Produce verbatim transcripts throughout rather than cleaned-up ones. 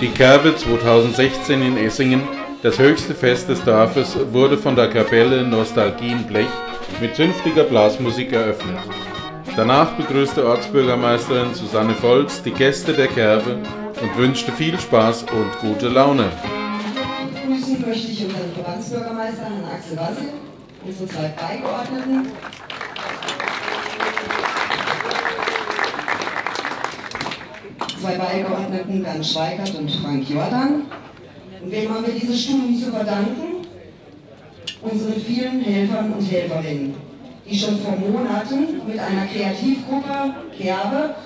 Die Kerbe zweitausendsechzehn in Essingen, das höchste Fest des Dorfes, wurde von der Kapelle Nostalgien Blech mit zünftiger Blasmusik eröffnet. Danach begrüßte Ortsbürgermeisterin Susanne Volz die Gäste der Kerbe und wünschte viel Spaß und gute Laune. Grüßen möchte ich unseren Verbandsbürgermeister Herrn Axel Wassen, unsere zwei Beigeordneten. Zwei Beigeordneten, Dan Schweigert und Frank Jordan. Und wem haben wir diese Stunden zu verdanken? Unseren vielen Helfern und Helferinnen, die schon vor Monaten mit einer Kreativgruppe, Kerbe,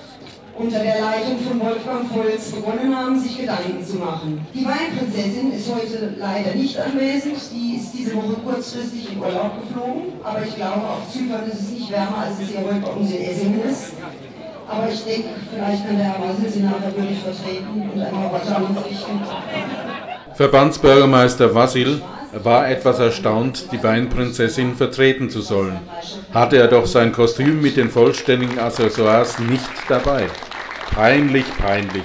unter der Leitung von Wolfgang Volz begonnen haben, sich Gedanken zu machen. Die Weinprinzessin ist heute leider nicht anwesend, die ist diese Woche kurzfristig in Urlaub geflogen, aber ich glaube, auf Zypern ist es nicht wärmer, als es hier heute bei uns in Essingen ist. Aber ich denke, vielleicht kann der Herr Wassil sie nachher wirklich vertreten und einmal was an uns richten. Verbandsbürgermeister Wassil war etwas erstaunt, die Weinprinzessin vertreten zu sollen. Hatte er doch sein Kostüm mit den vollständigen Accessoires nicht dabei. Peinlich, peinlich.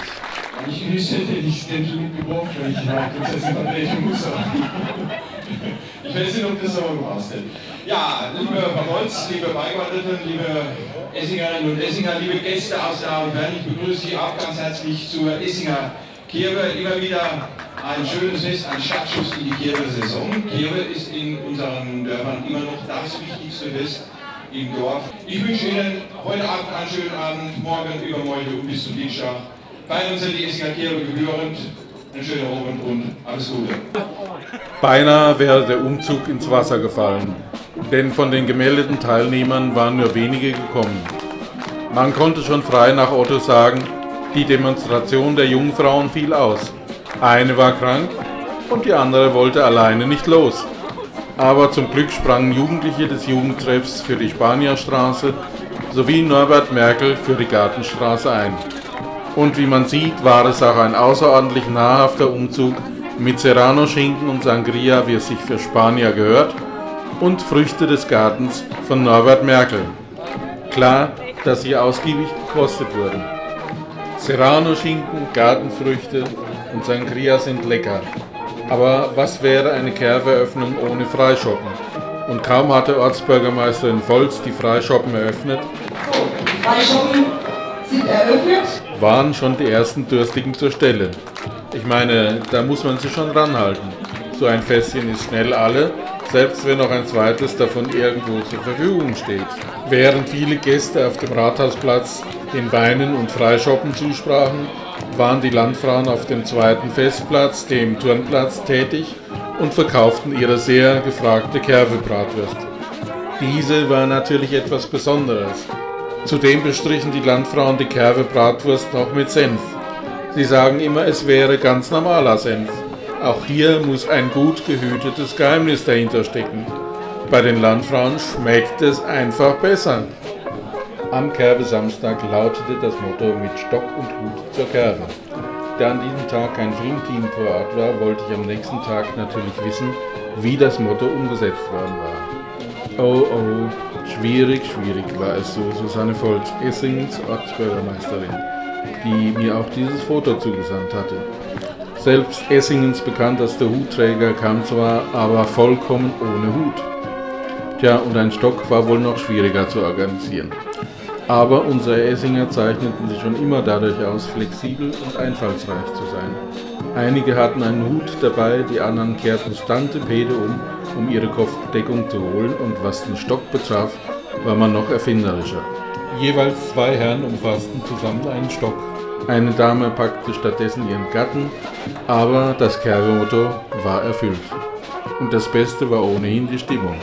Ich wüsste, hätte ich den Link gebraucht, wenn ich eine Prinzessin vertreten muss. Ich weiß nicht, ob das aber gemacht hätte. Ja, liebe Volz, liebe Beigeordneten, liebe Essingerinnen und Essinger, liebe Gäste aus der Welt, ich begrüße Sie auch ganz herzlich zur Essinger Kerbe. Immer wieder ein schönes Fest, ein Startschuss in die Kerbe-Saison. Kerbe ist in unseren Dörfern immer noch das wichtigste Fest im Dorf. Ich wünsche Ihnen heute Abend einen schönen Abend, morgen, übermorgen und bis zum Dienstag. Bei uns sind die Essinger Kerbe gebührend. Einen schönen Abend und alles Gute. Beinahe wäre der Umzug ins Wasser gefallen, denn von den gemeldeten Teilnehmern waren nur wenige gekommen. Man konnte schon frei nach Otto sagen, die Demonstration der Jungfrauen fiel aus. Eine war krank und die andere wollte alleine nicht los. Aber zum Glück sprangen Jugendliche des Jugendtreffs für die Spanierstraße sowie Norbert Merkel für die Gartenstraße ein. Und wie man sieht, war es auch ein außerordentlich nahrhafter Umzug mit Serrano-Schinken und Sangria, wie es sich für Spanier gehört, und Früchte des Gartens von Norbert Merkel. Klar, dass sie ausgiebig gekostet wurden. Serrano-Schinken, Gartenfrüchte und Sangria sind lecker. Aber was wäre eine Kerberöffnung ohne Freischoppen? Und kaum hatte Ortsbürgermeisterin Volz die Freischoppen eröffnet, so, die Freischoppen sind eröffnet, waren schon die ersten Durstigen zur Stelle. Ich meine, da muss man sie schon ranhalten. So ein Fässchen ist schnell alle, selbst wenn noch ein zweites davon irgendwo zur Verfügung steht. Während viele Gäste auf dem Rathausplatz den Weinen und Freischoppen zusprachen, waren die Landfrauen auf dem zweiten Festplatz, dem Turnplatz, tätig und verkauften ihre sehr gefragte Kerwe-Bratwurst. Diese war natürlich etwas Besonderes. Zudem bestrichen die Landfrauen die Kerwe-Bratwurst noch mit Senf. Sie sagen immer, es wäre ganz normaler Senf. Auch hier muss ein gut gehütetes Geheimnis dahinter stecken. Bei den Landfrauen schmeckt es einfach besser. Am Kerbe-Samstag lautete das Motto mit Stock und Hut zur Kerbe. Da an diesem Tag kein Filmteam vor Ort war, wollte ich am nächsten Tag natürlich wissen, wie das Motto umgesetzt worden war. Oh oh, schwierig, schwierig war es so Susanne Volz, Essingens Ortsbürgermeisterin, die mir auch dieses Foto zugesandt hatte. Selbst Essingens bekanntester Hutträger kam zwar, aber vollkommen ohne Hut. Tja, und ein Stock war wohl noch schwieriger zu organisieren. Aber unsere Essinger zeichneten sich schon immer dadurch aus, flexibel und einfallsreich zu sein. Einige hatten einen Hut dabei, die anderen kehrten Stantepede um, um ihre Kopfbedeckung zu holen, und was den Stock betraf, war man noch erfinderischer. Jeweils zwei Herren umfassten zusammen einen Stock. Eine Dame packte stattdessen ihren Gatten, aber das Kerbe-Motto war erfüllt. Und das Beste war ohnehin die Stimmung.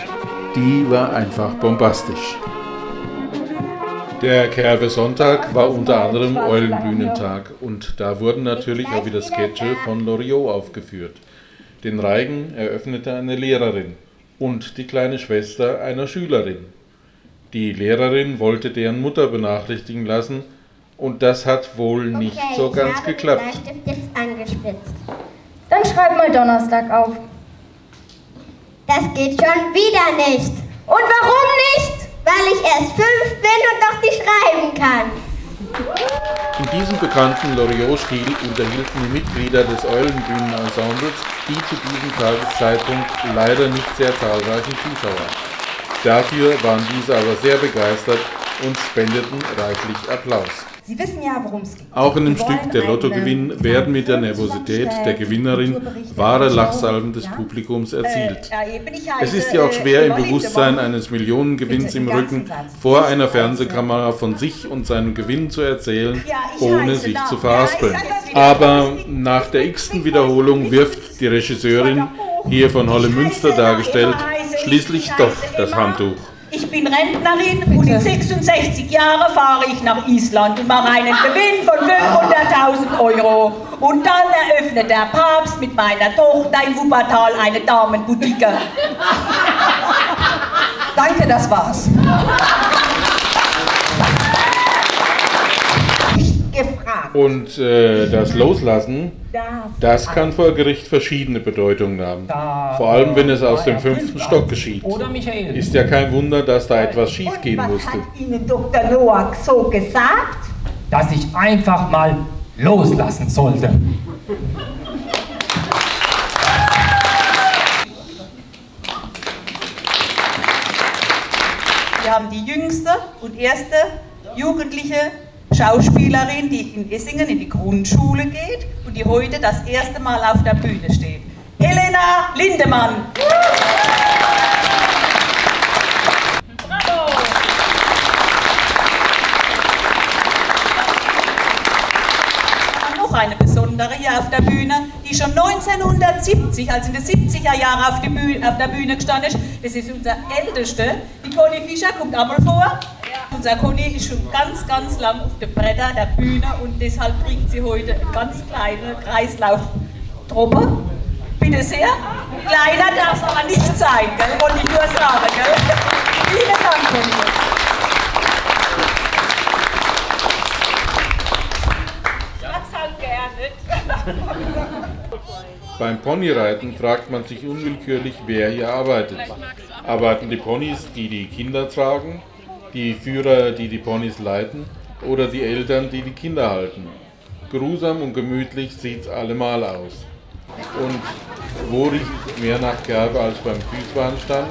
Die war einfach bombastisch. Der Kerbe-Sonntag war unter anderem Eulenbühnentag und da wurden natürlich auch wieder Sketche von Loriot aufgeführt. Den Reigen eröffnete eine Lehrerin und die kleine Schwester einer Schülerin. Die Lehrerin wollte deren Mutter benachrichtigen lassen und das hat wohl nicht okay, so ganz ich habe geklappt. Jetzt angespitzt. Dann schreib mal Donnerstag auf. Das geht schon wieder nicht. Und warum nicht? Weil ich erst fünf bin und noch nicht schreiben kann. In diesem bekannten Loriot-Stil unterhielten die Mitglieder des Eulenbühnenensembles die zu diesem Tageszeitpunkt leider nicht sehr zahlreichen Zuschauer. Dafür waren diese aber sehr begeistert und spendeten reichlich Applaus. Sie wissen ja, worum es geht. Auch in dem Stück Der Lottogewinn werden mit der Nervosität der Gewinnerin wahre Lachsalven des Publikums erzielt. Es ist ja auch schwer, im Bewusstsein eines Millionengewinns im Rücken vor einer Fernsehkamera von sich und seinem Gewinn zu erzählen, ohne sich zu verhaspeln. Aber nach der x-ten Wiederholung wirft die Regisseurin, hier von Holle Münster dargestellt, schließlich doch das Handtuch. Ich bin Rentnerin und in sechsundsechzig Jahren fahre ich nach Island und mache einen Gewinn von fünfhunderttausend Euro. Und dann eröffnet der Papst mit meiner Tochter in Wuppertal eine Damenboutique. Danke, das war's. Und äh, das Loslassen, das kann vor Gericht verschiedene Bedeutungen haben. Vor allem, wenn es aus dem fünften Stock geschieht. Ist ja kein Wunder, dass da etwas schief gehen musste. Was hat Ihnen Doktor Noack so gesagt? Dass ich einfach mal loslassen sollte. Wir haben die jüngste und erste Jugendliche Schauspielerin, die in Essingen in die Grundschule geht und die heute das erste Mal auf der Bühne steht. Helena Lindemann. Bravo. Wir haben noch eine besondere hier auf der Bühne, die schon neunzehnhundertsiebzig, also in den siebziger Jahren auf, die Bühne, auf der Bühne gestanden ist. Das ist unser Älteste, die Toni Fischer, kommt einmal vor. Unser Conny ist schon ganz, ganz lang auf den Bretter der Bühne und deshalb bringt sie heute eine ganz kleine Kreislauftruppe. Bitte sehr. Kleiner darf es aber nicht sein, gell? Wollte ich nur sagen, gell? Vielen Dank, Conny. Ich hab's halt gerne. Beim Ponyreiten fragt man sich unwillkürlich, wer hier arbeitet. Arbeiten die Ponys, die die Kinder tragen? Die Führer, die die Ponys leiten, oder die Eltern, die die Kinder halten. Geruhsam und gemütlich sieht's allemal aus. Und wo riecht mehr nach Kerbe als beim Süßwarenstand?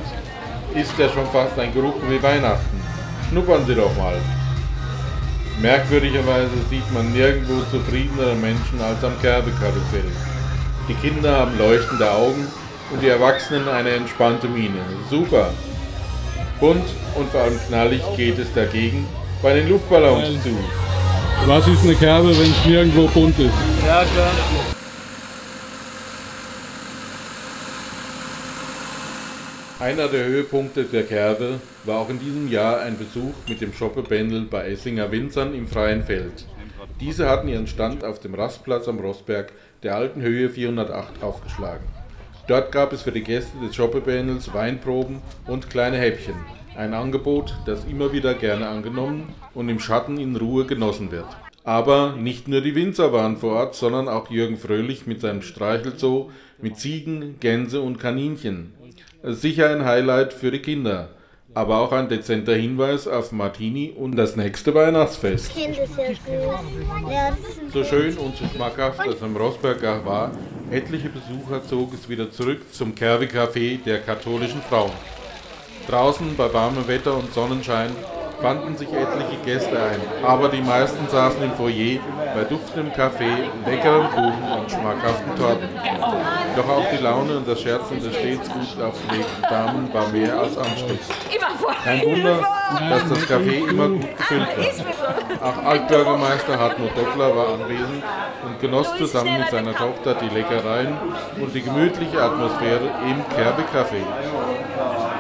Ist ja schon fast ein Geruch wie Weihnachten. Schnuppern Sie doch mal. Merkwürdigerweise sieht man nirgendwo zufriedenere Menschen als am Kerbekarussell. Die Kinder haben leuchtende Augen und die Erwachsenen eine entspannte Miene. Super! Bunt und vor allem knallig geht es dagegen bei den Luftballons zu. Was ist eine Kerbe, wenn es nirgendwo bunt ist? Ja, klar. Einer der Höhepunkte der Kerbe war auch in diesem Jahr ein Besuch mit dem Schoppebändel bei Essinger Winzern im freien Feld. Diese hatten ihren Stand auf dem Rastplatz am Rossberg der alten Höhe vierhundertacht aufgeschlagen. Dort gab es für die Gäste des Schoppebändels Weinproben und kleine Häppchen. Ein Angebot, das immer wieder gerne angenommen und im Schatten in Ruhe genossen wird. Aber nicht nur die Winzer waren vor Ort, sondern auch Jürgen Fröhlich mit seinem Streichelzoo mit Ziegen, Gänse und Kaninchen. Sicher ein Highlight für die Kinder, aber auch ein dezenter Hinweis auf Martini und das nächste Weihnachtsfest. Ich finde es ja süß. Ja, das so schön und so schmackhaft, dass am Rossberg war, etliche Besucher zog es wieder zurück zum Kerwe-Café der katholischen Frauen. Draußen bei warmem Wetter und Sonnenschein fanden sich etliche Gäste ein, aber die meisten saßen im Foyer bei duftendem Kaffee, leckerem Kuchen und schmackhaften Torten. Doch auch die Laune und das Scherzen der stets gut aufgelegten Damen war mehr als ansteckend. Kein Wunder, dass das Café immer gut gefüllt war. Auch Altbürgermeister Hartmut Döckler war anwesend und genoss zusammen mit seiner Tochter die Leckereien und die gemütliche Atmosphäre im Kerbe-Café.